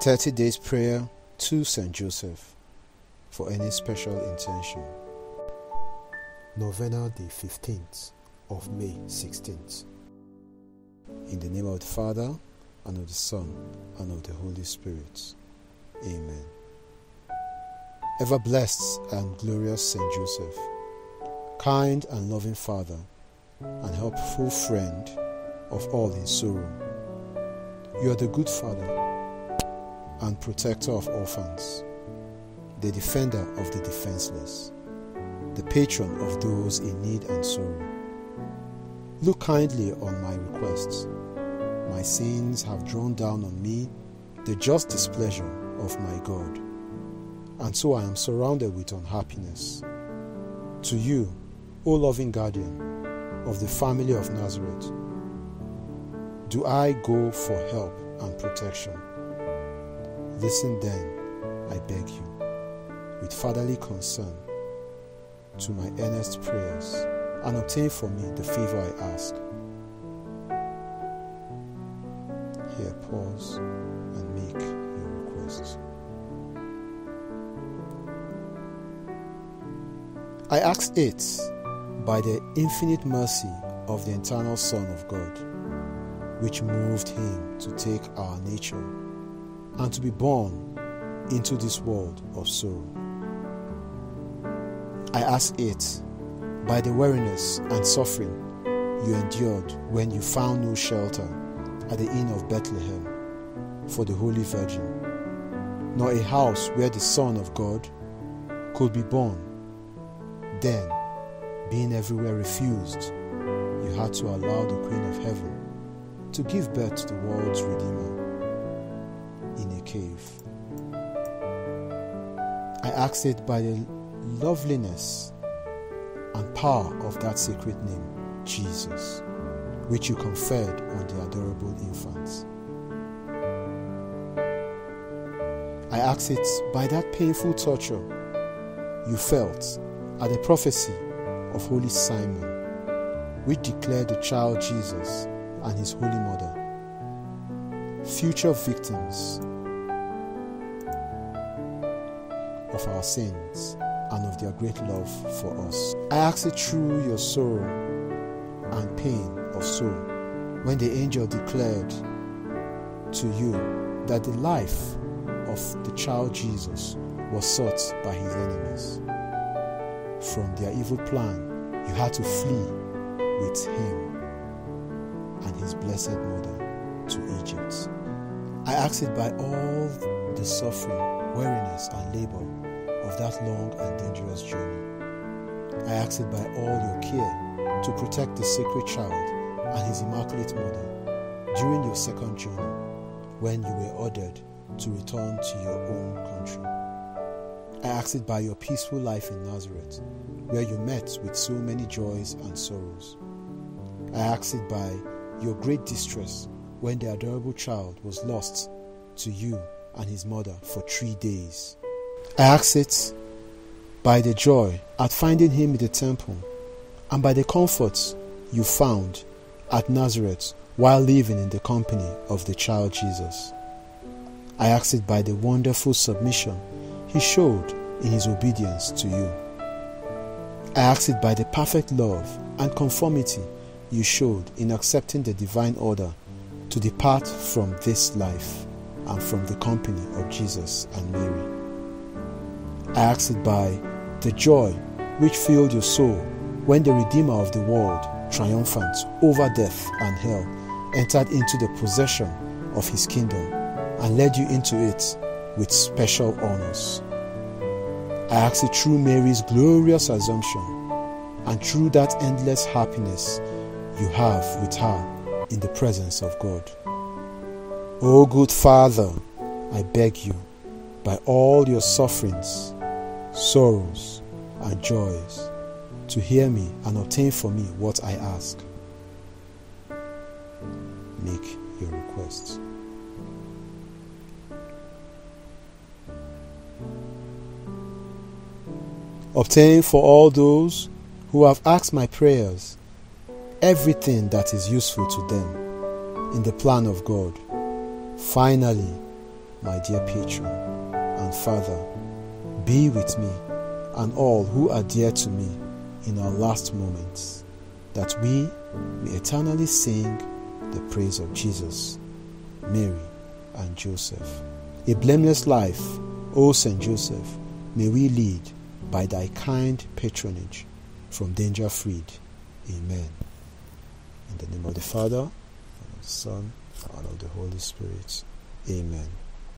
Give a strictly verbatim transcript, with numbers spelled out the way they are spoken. thirty Days Prayer to Saint Joseph for any special intention. Novena the fifteenth of May sixteenth. In the name of the Father, and of the Son, and of the Holy Spirit. Amen. Ever blessed and glorious Saint Joseph, kind and loving Father, and helpful friend of all in sorrow, you are the good Father and protector of orphans, the defender of the defenseless, the patron of those in need and sorrow. Look kindly on my requests. My sins have drawn down on me the just displeasure of my God, and so I am surrounded with unhappiness. To you, O loving guardian of the family of Nazareth, do I go for help and protection? Listen then, I beg you, with fatherly concern to my earnest prayers, and obtain for me the favor I ask. Here, pause and make your request. I ask it by the infinite mercy of the eternal Son of God, which moved him to take our nature and to be born into this world of sorrow. I ask it by the weariness and suffering you endured when you found no shelter at the inn of Bethlehem for the Holy Virgin, nor a house where the Son of God could be born. Then, being everywhere refused, you had to allow the Queen of Heaven to give birth to the world's Redeemer in a cave. I ask it by the loveliness and power of that sacred name, Jesus, which you conferred on the adorable infants. I ask it by that painful torture you felt at the prophecy of Holy Simon, which declared the child Jesus and his Holy Mother future victims of our sins and of their great love for us. I ask it through your sorrow and pain of soul, when the angel declared to you that the life of the child Jesus was sought by his enemies. From their evil plan, you had to flee with him and his blessed mother to Egypt. I ask it by all the suffering, weariness, and labor of that long and dangerous journey. I ask it by all your care to protect the sacred child and his Immaculate Mother during your second journey, when you were ordered to return to your own country. I ask it by your peaceful life in Nazareth, where you met with so many joys and sorrows. I ask it by your great distress when the adorable child was lost to you and his mother for three days. I ask it by the joy at finding him in the temple, and by the comforts you found at Nazareth while living in the company of the child Jesus. I ask it by the wonderful submission he showed in his obedience to you. I ask it by the perfect love and conformity you showed in accepting the divine order to depart from this life and from the company of Jesus and Mary. I ask it by the joy which filled your soul when the Redeemer of the world, triumphant over death and hell, entered into the possession of his kingdom and led you into it with special honors. I ask it through Mary's glorious assumption and through that endless happiness you have with her in the presence of God. O good Father, I beg you, by all your sufferings, sorrows, and joys, to hear me and obtain for me what I ask. Make your requests. Obtain for all those who have asked my prayers everything that is useful to them in the plan of God. Finally, my dear patron and father, be with me and all who are dear to me in our last moments, that we may eternally sing the praise of Jesus, Mary, and Joseph. A blameless life, O Saint Joseph, may we lead by thy kind patronage, from danger freed. Amen. In the name of the Father, and of the Son, and of the Holy Spirit. Amen.